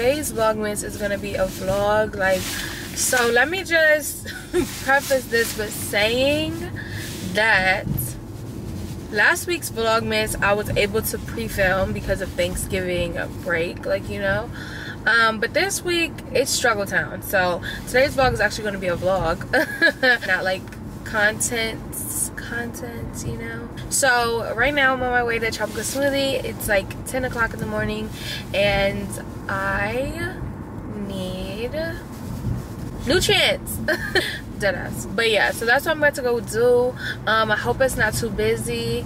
today's Vlogmas is gonna be a vlog, like, so let me just preface this with saying that last week's Vlogmas I was able to pre-film because of Thanksgiving break, like, you know, but this week it's struggle town. So today's vlog is actually gonna be a vlog, not like content, you know. So right now I'm on my way to Tropical Smoothie. It's like 10 o'clock in the morning and I need nutrients. Deadass. But yeah, so that's what I'm about to go do. I hope it's not too busy,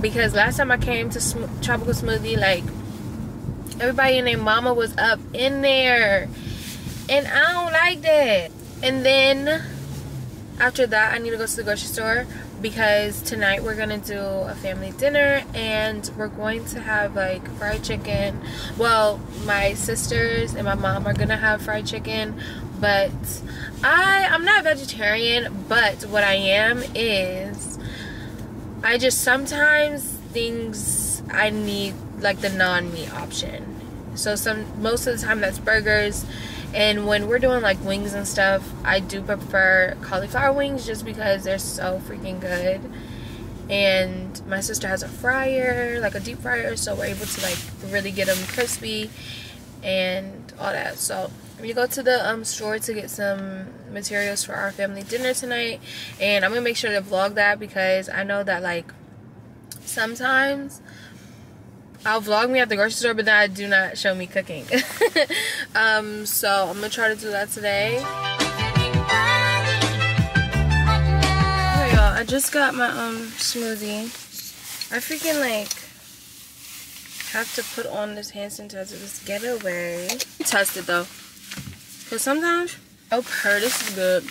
because last time I came to Tropical Smoothie, like, everybody and their mama was up in there and I don't like that. And then after that I need to go to the grocery store, because tonight we're gonna do a family dinner and we're going to have like fried chicken. Well, my sisters and my mom are gonna have fried chicken, but I'm not vegetarian, but what I am is I just sometimes things I need, like, the non-meat option. So most of the time that's burgers, and when we're doing like wings and stuff, I do prefer cauliflower wings just because they're so freaking good. And my sister has a fryer, like a deep fryer, so we're able to like really get them crispy and all that. So we go to the store to get some materials for our family dinner tonight, and I'm gonna make sure to vlog that, because I know that like sometimes I'll vlog me at the grocery store, but then I do not show me cooking. So I'm gonna try to do that today. Alright, y'all, I just got my smoothie. I freaking like have to put on this hand sanitizer, this getaway. Test it though, cause sometimes, oh purr, this is good.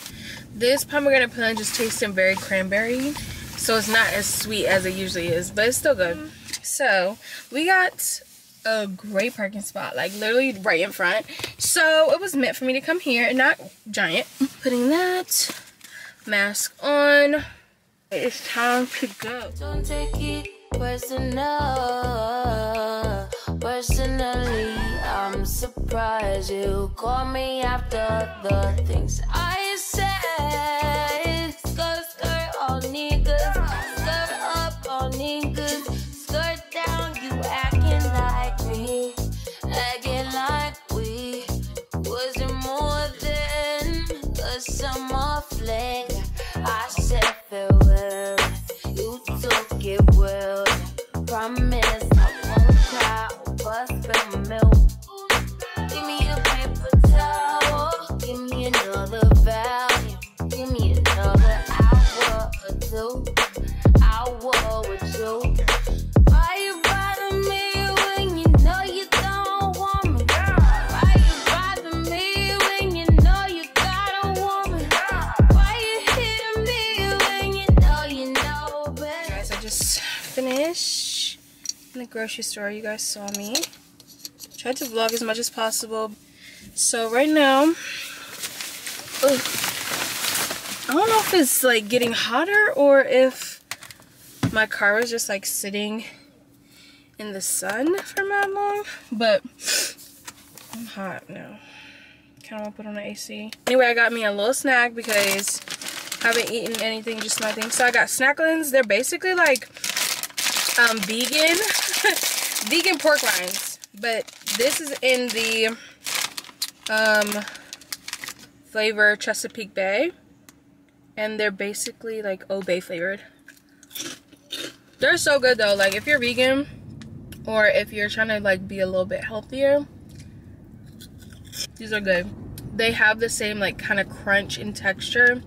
This pomegranate punch is tasting very cranberry, so it's not as sweet as it usually is, but it's still good. So we got a great parking spot, like literally right in front, so it was meant for me to come here and not giant. Putting that mask on, it's time to go. Don't take it personally, I'm surprised you call me after the things I said. Skirt all niggas, skirt up all niggas, skirt down, you acting like me, acting like we wasn't more than a summer fling. I said farewell, you took it well. Promise I won't cry or bust for milk. Give me a paper towel, give me another value, give me another hour or two, hour with you. In the grocery store, you guys saw me. Tried to vlog as much as possible. So right now, I don't know if it's like getting hotter or if my car was just like sitting in the sun for mad long, but I'm hot now. Kind of want to put on the AC. Anyway, I got me a little snack because I haven't eaten anything, just nothing. So I got Snacklins. They're basically like vegan pork rinds, but this is in the flavor Chesapeake Bay, and they're basically like Old Bay flavored. They're so good though, like if you're vegan or if you're trying to like be a little bit healthier, these are good. They have the same like kind of crunch and texture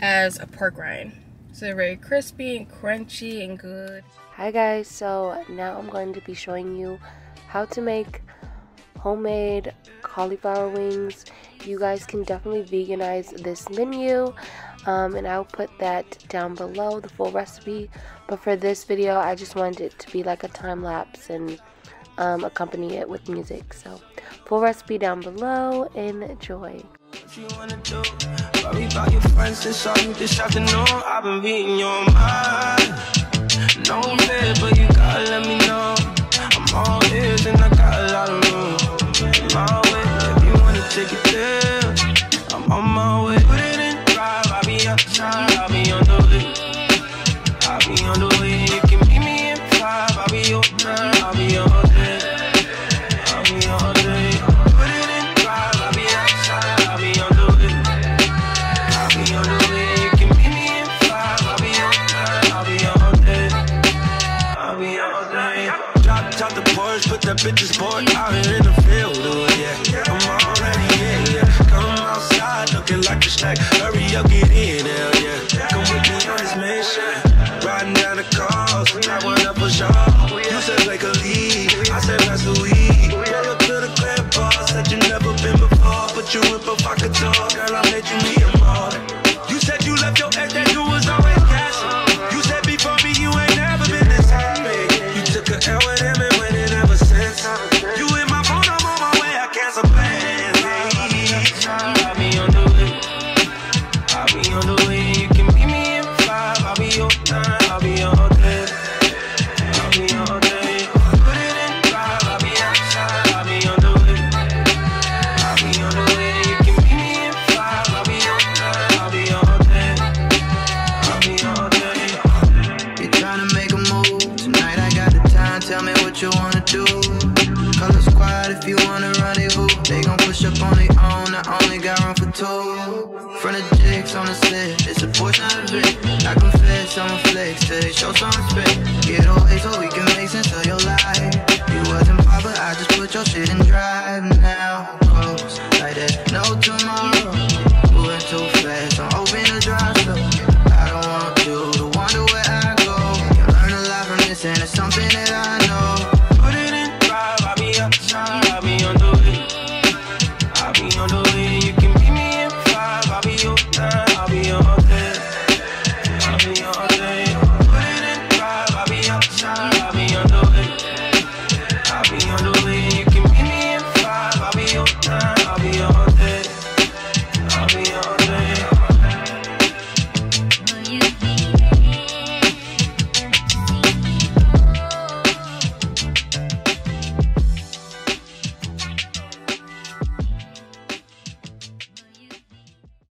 as a pork rind, so they're very crispy and crunchy and good. Hi guys, so now I'm going to be showing you how to make homemade cauliflower wings. You guys can definitely veganize this menu, and I'll put that down below, the full recipe. But for this video, I just wanted it to be like a time lapse and accompany it with music. So full recipe down below, enjoy. If you wanna do, worry about your friends, that's all you just have to know. I've been reading your mind. No fear, but you gotta let me know. I'm all ears and I got a lot of room. push up on their own, I only got room for two. Front of jigs on the slip, it's a portion of it. I confess, I'm a flex, they show some respect. Get all A so we can make sense of your life. You wasn't pop, but I just put your shit in drive now. Close, like there's no tomorrow.